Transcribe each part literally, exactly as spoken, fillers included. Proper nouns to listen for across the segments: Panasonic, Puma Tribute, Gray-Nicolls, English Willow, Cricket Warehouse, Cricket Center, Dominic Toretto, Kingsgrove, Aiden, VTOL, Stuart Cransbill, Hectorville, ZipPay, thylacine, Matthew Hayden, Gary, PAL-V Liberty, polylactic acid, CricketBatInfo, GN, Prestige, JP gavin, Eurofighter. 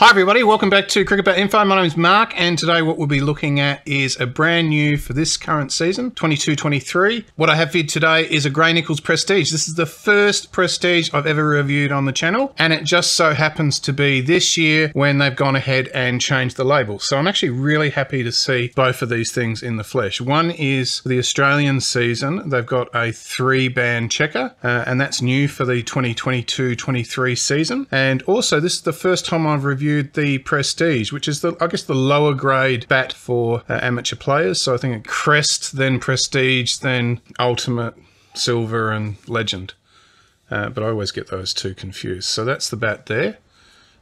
Hi everybody, welcome back to Cricket Info. My name is Mark, and today what we'll be looking at is a brand new for this current season, twenty-two twenty-three. What I have for you today is a Gray-Nicolls Prestige. This is the first Prestige I've ever reviewed on the channel, and it just so happens to be this year when they've gone ahead and changed the label. So I'm actually really happy to see both of these things in the flesh. One is the Australian season. They've got a three-band checker, uh, and that's new for the twenty twenty-two twenty-three season. And also, this is the first time I've reviewed the Prestige, which is the I guess the lower grade bat for uh, amateur players. So I think it Crest, then Prestige, then Ultimate, Silver and Legend, uh, but I always get those two confused. So that's the bat there.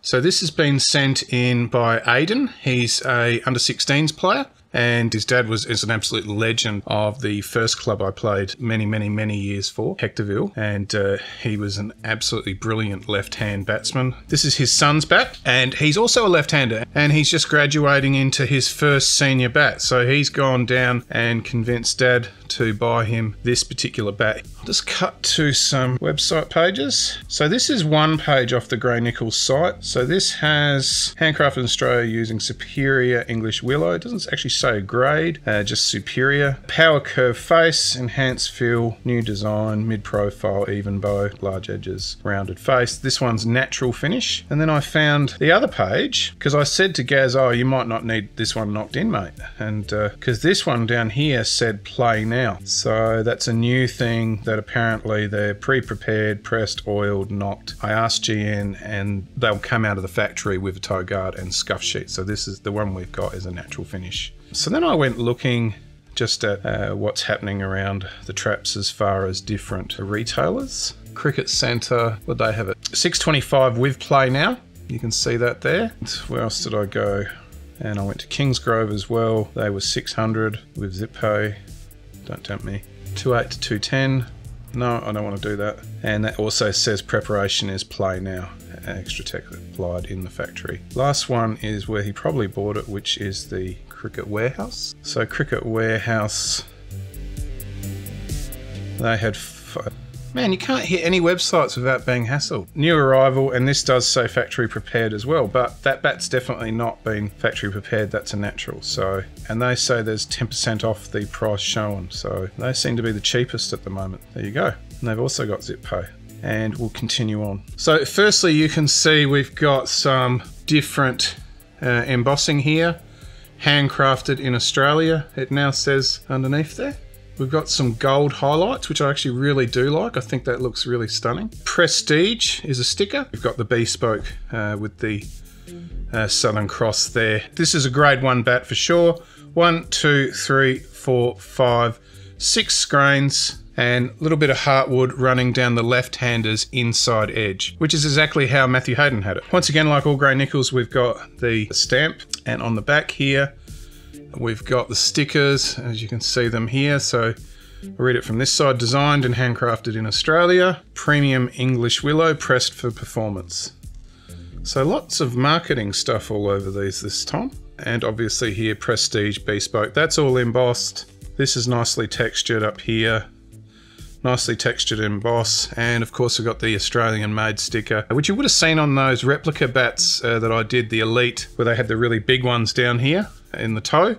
So this has been sent in by Aiden. He's a under sixteens player, and his dad was is an absolute legend of the first club I played many, many, many years for, Hectorville. And uh, he was an absolutely brilliant left-hand batsman. This is his son's bat, and he's also a left-hander, and he's just graduating into his first senior bat. So he's gone down and convinced dad to buy him this particular bat. I'll just cut to some website pages. So this is one page off the Gray-Nicolls site. So this has handcrafted in Australia using superior English Willow. It doesn't actually say grade, uh, just superior. Power curve face, enhanced feel, new design, mid profile, even bow, large edges, rounded face. This one's natural finish. And then I found the other page because I said to Gaz, oh, you might not need this one knocked in, mate. And because uh, this one down here said play now. So that's a new thing that apparently they're pre-prepared, pressed, oiled, knocked. I asked G N and they'll come out of the factory with a toe guard and scuff sheet. So this is the one we've got is a natural finish. So then I went looking just at uh, what's happening around the traps as far as different retailers. Cricket Center, would they have it? six twenty-five with play now. You can see that there. Where else did I go? And I went to Kingsgrove as well. They were six hundred with ZipPay. Don't tempt me. two eight to two ten. No, I don't want to do that. And that also says preparation is play now. Extra tech applied in the factory. Last one is where he probably bought it, which is the Cricket Warehouse. So Cricket Warehouse, they had, man, you can't hit any websites without being hassled. New arrival, and this does say factory prepared as well, but that bat's definitely not been factory prepared. That's a natural. So, and they say there's ten percent off the price shown. So they seem to be the cheapest at the moment. There you go. And they've also got ZipPay. And we'll continue on. So firstly, you can see we've got some different uh, embossing here. Handcrafted in Australia, it now says underneath there. We've got some gold highlights, which I actually really do like. I think that looks really stunning. Prestige is a sticker. We've got the bespoke uh, with the uh, Southern Cross there. This is a grade one bat for sure. One, two, three, four, five, six screens, and a little bit of heartwood running down the left-hander's inside edge, which is exactly how Matthew Hayden had it. Once again, like all Gray-Nicolls, we've got the stamp, and on the back here, we've got the stickers, as you can see them here. So I'll read it from this side. Designed and handcrafted in Australia. Premium English Willow, pressed for performance. So lots of marketing stuff all over these this time. And obviously here, Prestige, bespoke. That's all embossed. This is nicely textured up here. Nicely textured emboss, and of course we've got the Australian made sticker, which you would have seen on those replica bats uh, that I did, the Elite, where they had the really big ones down here in the toe.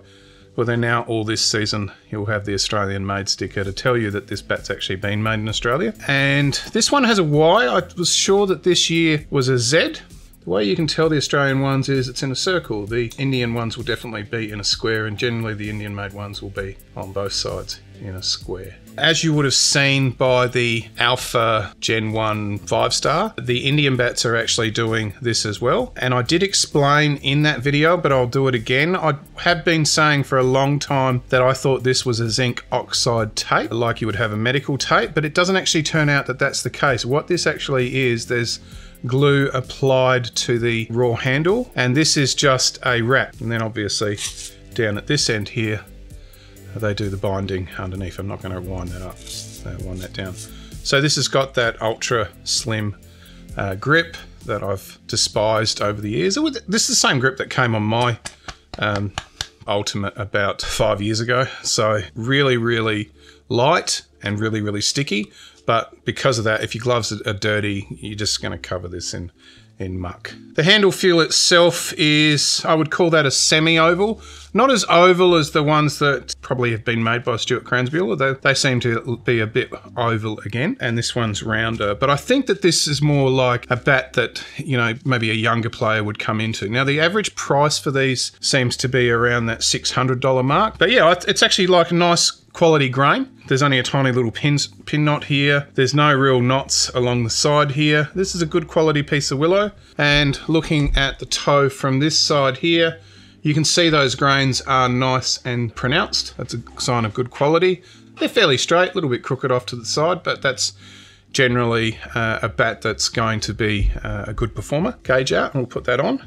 Well, they're now all this season, you'll have the Australian made sticker to tell you that this bat's actually been made in Australia. And this one has a Y. I was sure that this year was a Z. The way you can tell the Australian ones is it's in a circle. The Indian ones will definitely be in a square, and generally the Indian made ones will be on both sides in a square. As you would have seen by the Alpha Gen one five star, the Indian bats are actually doing this as well. And I did explain in that video, but I'll do it again. I have been saying for a long time that I thought this was a zinc oxide tape, like you would have a medical tape, but it doesn't actually turn out that that's the case. What this actually is, there's glue applied to the raw handle, and this is just a wrap. And then obviously down at this end here, they do the binding underneath. I'm not going to wind that up, so wind that down. So this has got that ultra slim uh, grip that I've despised over the years. This is the same grip that came on my um, Ultimate about five years ago. So really, really light and really, really sticky. But because of that, if your gloves are dirty, you're just going to cover this in and muck. The handle feel itself is, I would call that a semi-oval. Not as oval as the ones that probably have been made by Stuart Cransbill, though they seem to be a bit oval again, and this one's rounder. But I think that this is more like a bat that, you know, maybe a younger player would come into. Now, the average price for these seems to be around that six hundred dollar mark. But yeah, it's actually like a nice quality grain. There's only a tiny little pin, pin knot here. There's no real knots along the side here. This is a good quality piece of willow. And looking at the toe from this side here, you can see those grains are nice and pronounced. That's a sign of good quality. They're fairly straight, a little bit crooked off to the side, but that's generally uh, a bat that's going to be uh, a good performer. Gauge out, and we'll put that on.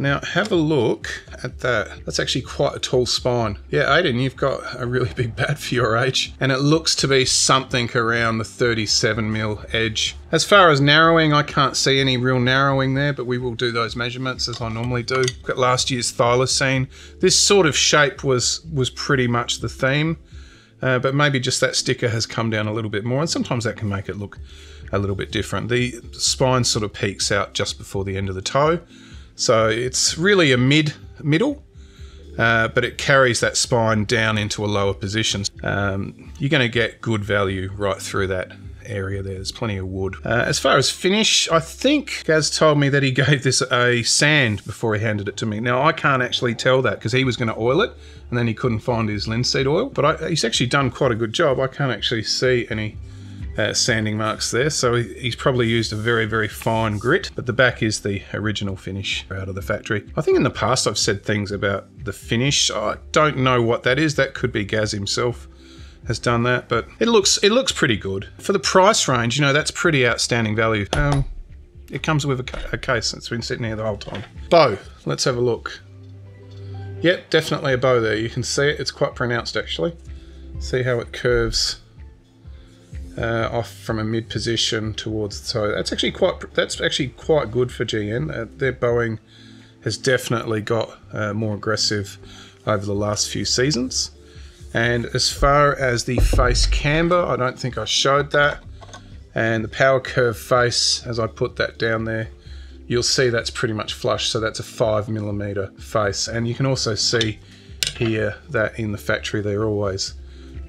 Now have a look at that. That's actually quite a tall spine. Yeah, Aiden, you've got a really big bat for your age, and it looks to be something around the thirty-seven mil edge. As far as narrowing, I can't see any real narrowing there, but we will do those measurements as I normally do. Look at last year's thylacine. This sort of shape was, was pretty much the theme, uh, but maybe just that sticker has come down a little bit more, and sometimes that can make it look a little bit different. The spine sort of peaks out just before the end of the toe. So it's really a mid middle, uh, but it carries that spine down into a lower position. Um, you're going to get good value right through that area there. There's plenty of wood. Uh, as far as finish, I think Gaz told me that he gave this a sand before he handed it to me. Now I can't actually tell that because he was going to oil it and then he couldn't find his linseed oil, but I, he's actually done quite a good job. I can't actually see any Uh, sanding marks there, so he's probably used a very very fine grit, but the back is the original finish out of the factory. I think in the past I've said things about the finish. I don't know what that is. That could be Gaz himself has done that, but it looks it looks pretty good for the price range. You know, that's pretty outstanding value. Um, it comes with a, a case that's been sitting here the whole time. Bow, let's have a look. Yep, definitely a bow there. You can see it. It's quite pronounced actually. See how it curves Uh, off from a mid position towards the toe. That's actually quite that's actually quite good for G N. Uh, their bowing has definitely got uh, more aggressive over the last few seasons. And as far as the face camber, I don't think I showed that. And the power curve face, as I put that down there, you'll see that's pretty much flush. So that's a five millimeter face. And you can also see here that in the factory they're always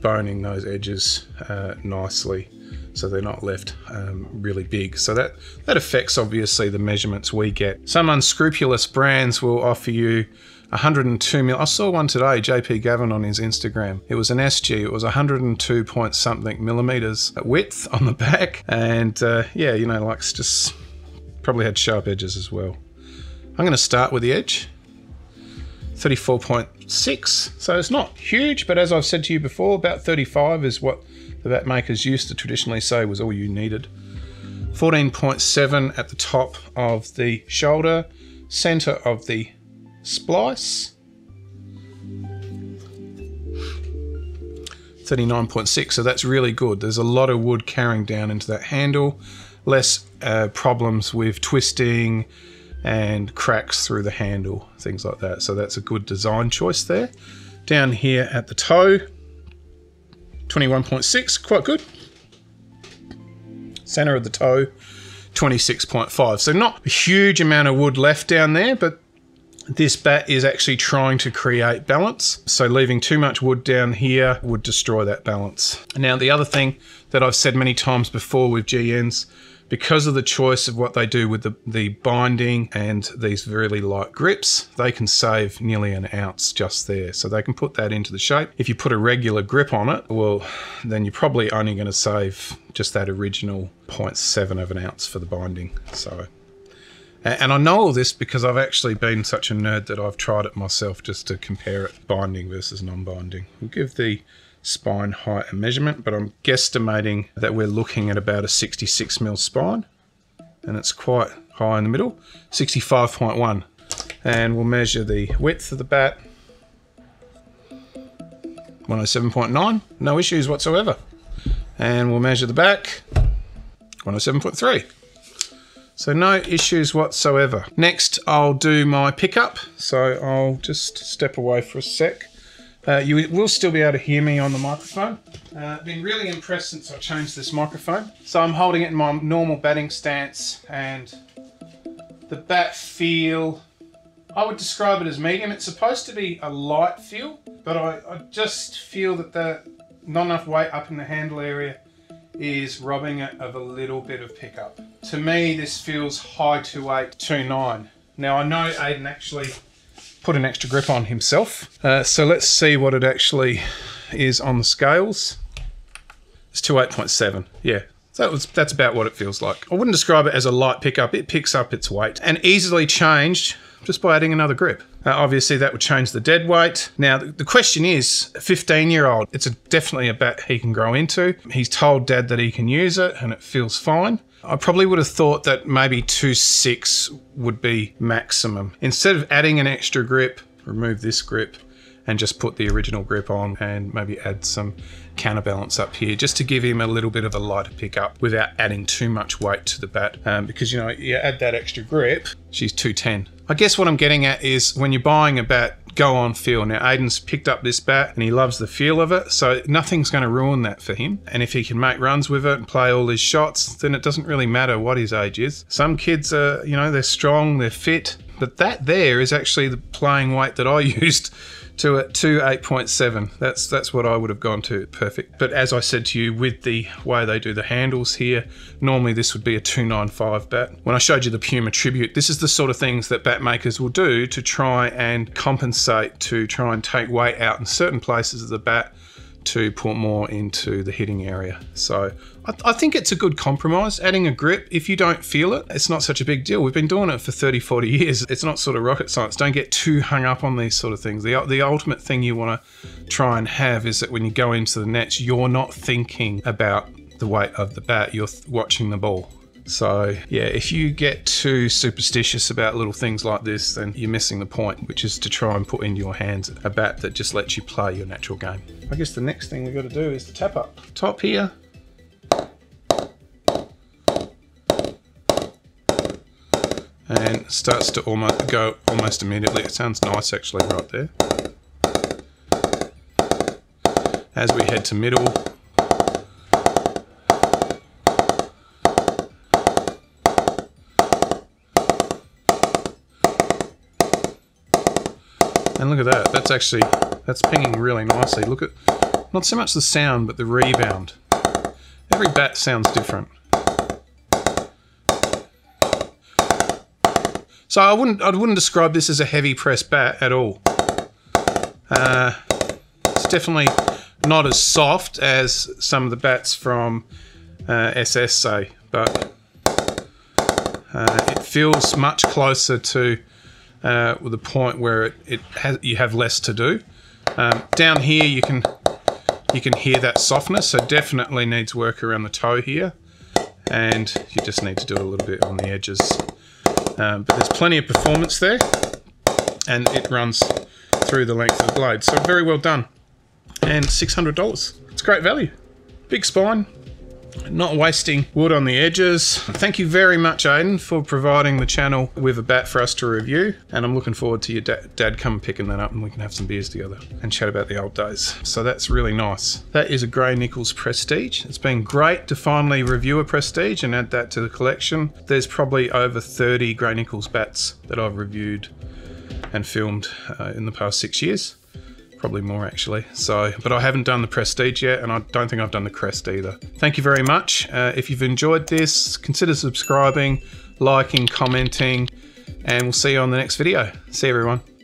boning those edges uh, nicely, so they're not left um, really big. So that that affects obviously the measurements we get. Some unscrupulous brands will offer you one hundred and two mil. I saw one today, J P Gavin on his Instagram. It was an S G. It was one hundred and two point something millimeters width on the back, and uh, yeah, you know, like just probably had sharp edges as well. I'm going to start with the edge. thirty-four point six, so it's not huge, but as I've said to you before, about thirty-five is what the bat makers used to traditionally say was all you needed. fourteen point seven at the top of the shoulder, center of the splice. thirty-nine point six, so that's really good. There's a lot of wood carrying down into that handle, less uh, problems with twisting and cracks through the handle, things like that. So that's a good design choice there. Down here at the toe, twenty-one point six, quite good. Center of the toe, twenty-six point five. So not a huge amount of wood left down there, but this bat is actually trying to create balance. So leaving too much wood down here would destroy that balance. Now, the other thing that I've said many times before with G Ns, because of the choice of what they do with the, the binding and these really light grips, they can save nearly an ounce just there. So they can put that into the shape. If you put a regular grip on it, well, then you're probably only going to save just that original zero point seven of an ounce for the binding. So, and I know all this because I've actually been such a nerd that I've tried it myself just to compare it, binding versus non-binding. We'll give the spine height and measurement, but I'm guesstimating that we're looking at about a sixty-six mil spine, and it's quite high in the middle, sixty-five point one. And we'll measure the width of the bat, one oh seven point nine, no issues whatsoever. And we'll measure the back, one oh seven point three. So no issues whatsoever. Next, I'll do my pickup. So I'll just step away for a sec. Uh, you will still be able to hear me on the microphone. I've uh, been really impressed since I changed this microphone. So I'm holding it in my normal batting stance and the bat feel, I would describe it as medium. It's supposed to be a light feel, but I, I just feel that the not enough weight up in the handle area is robbing it of a little bit of pickup. To me, this feels high two eight, two nine. Now I know Aiden actually put an extra grip on himself. Uh, so let's see what it actually is on the scales. It's two eight point seven, yeah. That was, that's about what it feels like. I wouldn't describe it as a light pickup. It picks up its weight and easily changed just by adding another grip. Uh, obviously that would change the dead weight. Now the, the question is, a fifteen year old, it's a, definitely a bat he can grow into. He's told Dad that he can use it and it feels fine. I probably would have thought that maybe two six would be maximum. Instead of adding an extra grip, remove this grip and just put the original grip on and maybe add some counterbalance up here just to give him a little bit of a lighter pickup without adding too much weight to the bat. Um, because, you know, you add that extra grip, she's two ten. I guess what I'm getting at is when you're buying a bat, go on feel. Now Aiden's picked up this bat and he loves the feel of it, so nothing's going to ruin that for him. And if he can make runs with it and play all his shots, then it doesn't really matter what his age is. Some kids are, you know, they're strong, they're fit, but that there is actually the playing weight that I used to at two eight point seven. That's that's what I would have gone to. Perfect. But as I said to you, with the way they do the handles here, normally this would be a two nine five bat. When I showed you the Puma Tribute, this is the sort of things that bat makers will do to try and compensate, to try and take weight out in certain places of the bat to put more into the hitting area. So I, th I think it's a good compromise. Adding a grip, if you don't feel it, it's not such a big deal. We've been doing it for thirty, forty years. It's not sort of rocket science. Don't get too hung up on these sort of things. The, the ultimate thing you want to try and have is that when you go into the nets, you're not thinking about the weight of the bat, you're watching the ball. So yeah, if you get too superstitious about little things like this, then you're missing the point, which is to try and put into your hands a bat that just lets you play your natural game. I guess the next thing we've got to do is the tap up. Top here. And it starts to almost go almost immediately. It sounds nice actually right there. As we head to middle, and look at that, that's actually, that's pinging really nicely. Look at, not so much the sound, but the rebound. Every bat sounds different. So I wouldn't, I wouldn't describe this as a heavy press bat at all. Uh, it's definitely not as soft as some of the bats from uh, S S say, but uh, it feels much closer to Uh, with the point where it, it has, you have less to do. Um, down here you can you can hear that softness, so definitely needs work around the toe here, and you just need to do a little bit on the edges. Um, but there's plenty of performance there, and it runs through the length of the blade, so very well done. And six hundred dollars, it's great value. Big spine, not wasting wood on the edges. Thank you very much, Aiden, for providing the channel with a bat for us to review, and I'm looking forward to your da dad come picking that up and we can have some beers together and chat about the old days. So that's really nice. That is a Gray-Nicolls Prestige. It's been great to finally review a Prestige and add that to the collection. There's probably over thirty Gray-Nicolls bats that I've reviewed and filmed uh, in the past six years. Probably more actually. So, but I haven't done the Prestige yet, and I don't think I've done the Crest either. Thank you very much. Uh, if you've enjoyed this, consider subscribing, liking, commenting, and we'll see you on the next video. See you, everyone.